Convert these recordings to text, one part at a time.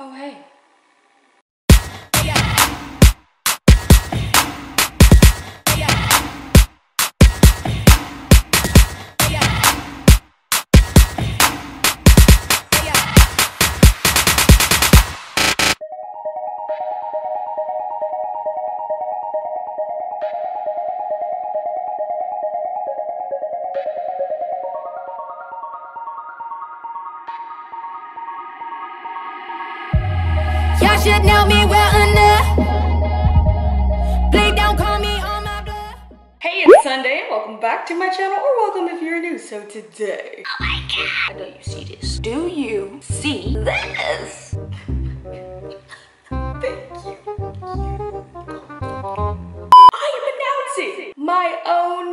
Oh, hey. Should know me well enough. Play down, call me on my blood. Hey, it's Sunday. Welcome back to my channel, or welcome if you're new. So today, oh my god, I know you see this. Do you see this? Thank you. I am announcing my own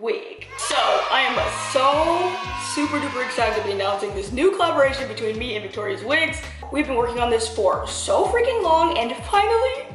wig. So I am so super duper excited to be announcing this new collaboration between me and Victoria's Wigs. We've been working on this for so freaking long, and finally,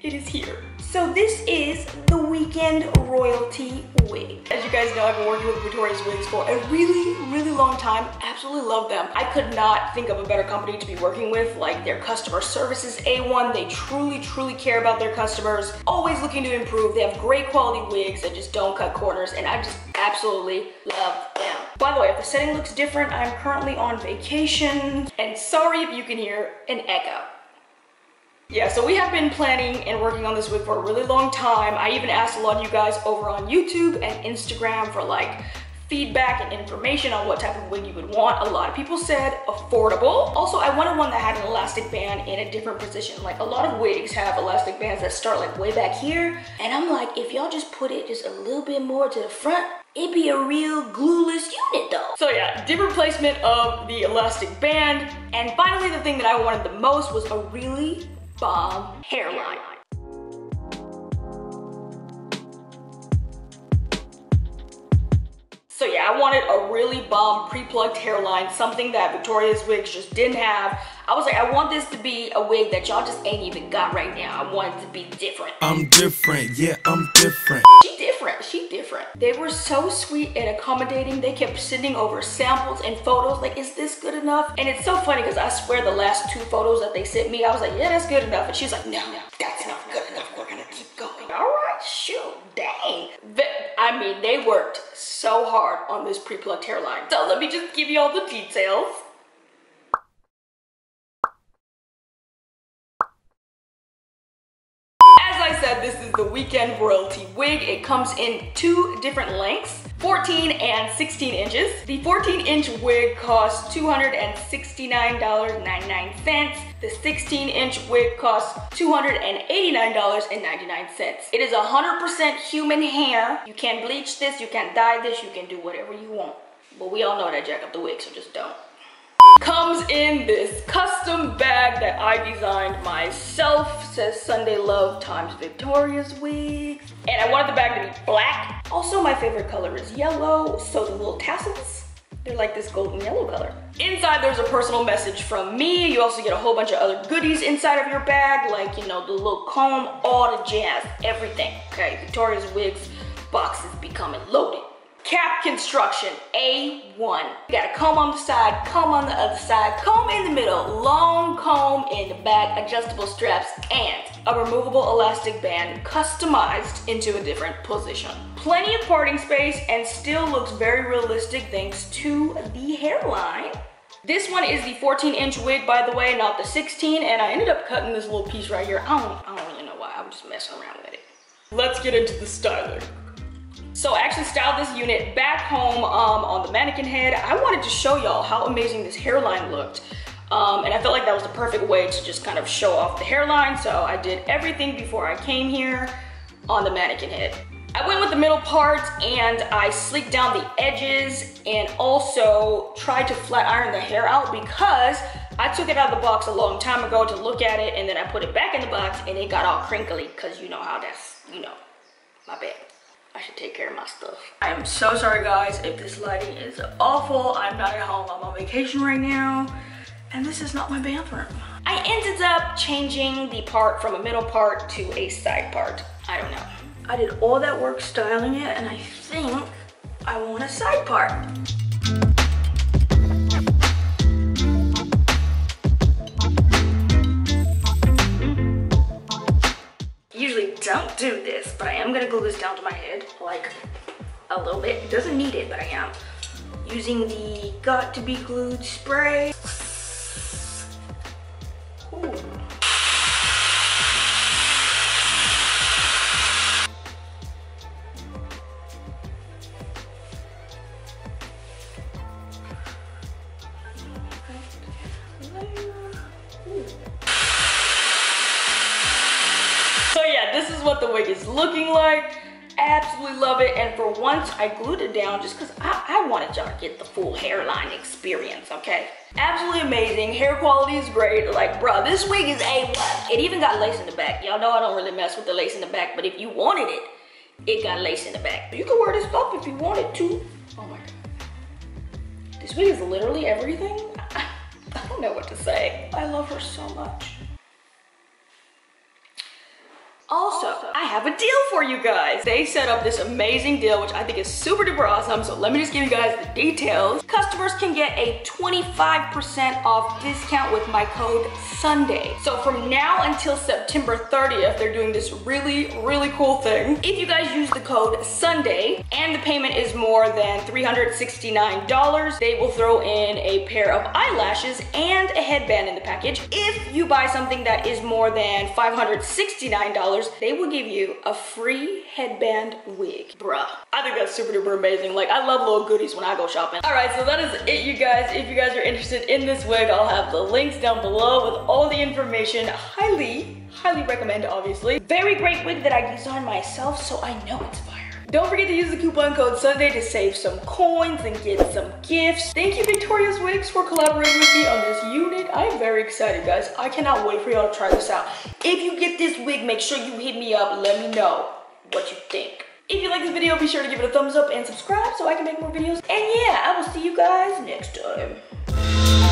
it is here. So this is the Weekend Royalty Wig. As you guys know, I've been working with Victoria's Wigs for a really long time. Absolutely love them. I could not think of a better company to be working with. Like, their customer service is A1. They truly care about their customers. Always looking to improve. They have great quality wigs that just don't cut corners, and I just absolutely love them. By the way, if the setting looks different, I'm currently on vacation, and sorry if you can hear an echo. Yeah, so we have been planning and working on this wig for a really long time. I even asked a lot of you guys over on YouTube and Instagram for like feedback and information on what type of wig you would want. A lot of people said affordable. Also, I wanted one that had an elastic band in a different position. Like, a lot of wigs have elastic bands that start like way back here. And I'm like, if y'all just put it just a little bit more to the front, it'd be a real glueless unit though. So yeah, different placement of the elastic band. And finally, the thing that I wanted the most was a really bomb hairline. So yeah, I wanted a really bomb pre-plucked hairline, something that Victoria's Wigs just didn't have. I was like, I want this to be a wig that y'all just ain't even got right now. I want it to be different. I'm different, yeah, I'm different. She different. They were so sweet and accommodating. They kept sending over samples and photos, like, is this good enough? And it's so funny because I swear the last two photos that they sent me, I was like, yeah, that's good enough. And she's like, no, that's not good enough. We're gonna keep going. All right, shoot, dang. I mean, they worked so hard on this pre-plucked hairline. So let me just give you all the details. This is the Weekend Royalty Wig. It comes in two different lengths, 14 and 16 inches. The 14-inch wig costs $269.99. The 16-inch wig costs $289.99. It is 100% human hair. You can bleach this, you can dye this, you can do whatever you want. But we all know that jack up the wig, so just don't. Comes in this custom bag that I designed myself. Says Sunday Love times Victoria's Wigs. And I wanted the bag to be black. Also, my favorite color is yellow. So the little tassels, they're like this golden yellow color. Inside, there's a personal message from me. You also get a whole bunch of other goodies inside of your bag. Like, you know, the little comb, all the jazz, everything. Okay, Victoria's Wigs box is becoming loaded. Cap construction, A1. You got a comb on the side, comb on the other side, comb in the middle, long comb in the back, adjustable straps, and a removable elastic band customized into a different position. Plenty of parting space and still looks very realistic thanks to the hairline. This one is the 14-inch wig, by the way, not the 16, and I ended up cutting this little piece right here. I don't really know why, I'm just messing around with it. Let's get into the styling. So I actually styled this unit back home on the mannequin head. I wanted to show y'all how amazing this hairline looked. And I felt like that was the perfect way to just kind of show off the hairline. So I did everything before I came here on the mannequin head. I went with the middle part and I sleeked down the edges and also tried to flat iron the hair out because I took it out of the box a long time ago to look at it, and then I put it back in the box and it got all crinkly because you know how that's, you know, my bad. I should take care of my stuff. I am so sorry guys if this lighting is awful. I'm not at home, I'm on vacation right now, and this is not my bathroom. I ended up changing the part from a middle part to a side part. I don't know. I did all that work styling it, and I think I want a side part. gonna glue this down to my head, like a little bit. It doesn't need it, but I am using the Got to Be Glued spray. Ooh. What the wig is looking like. Absolutely love it. And for once I glued it down just because I wanted y'all to get the full hairline experience, okay? Absolutely amazing. Hair quality is great. Like, bro, this wig is A1. It even got lace in the back. Y'all know I don't really mess with the lace in the back, but if you wanted it, it got lace in the back. You can wear this up if you wanted to. Oh my God. This wig is literally everything. I don't know what to say. I love her so much. Also, I have a deal for you guys. They set up this amazing deal, which I think is super duper awesome. So let me just give you guys the details. Customers can get a 25% off discount with my code SUNDAY. So from now until September 30th, they're doing this really, really cool thing. If you guys use the code SUNDAY and the payment is more than $369, they will throw in a pair of eyelashes and a headband in the package. If you buy something that is more than $569, they will give you a free headband wig. Bruh, I think that's super duper amazing. Like, I love little goodies when I go shopping. All right, so that is it, you guys. If you guys are interested in this wig, I'll have the links down below with all the information. Highly recommend, obviously. Very great wig that I designed myself, so I know it's fire. Don't forget to use the coupon code SUNDAY to save some coins and get some gifts. Thank you, Victoria's Wigs, for collaborating with me on this unit. I'm very excited, guys. I cannot wait for y'all to try this out. If you get this wig, make sure you hit me up. Let me know what you think. If you like this video, be sure to give it a thumbs up and subscribe so I can make more videos. And yeah, I will see you guys next time.